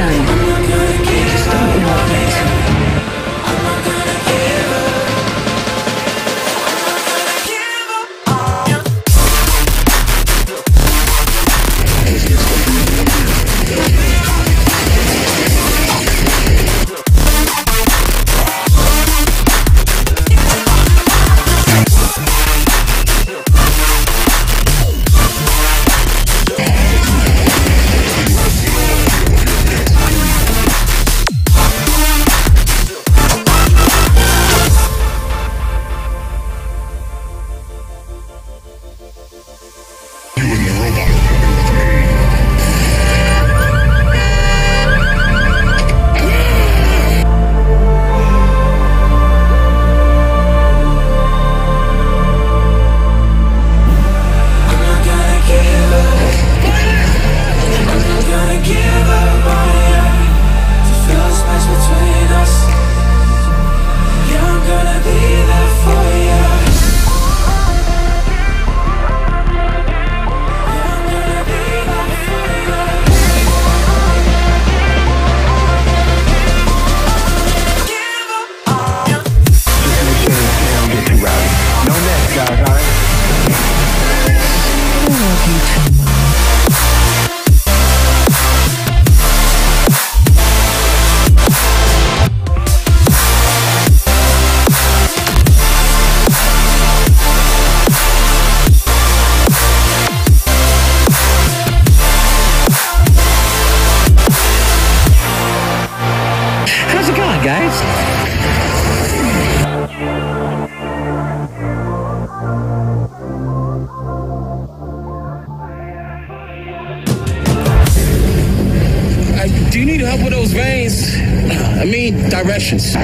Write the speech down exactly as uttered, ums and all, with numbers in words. done. You just don't know it. Do you need help with those veins? I mean, directions.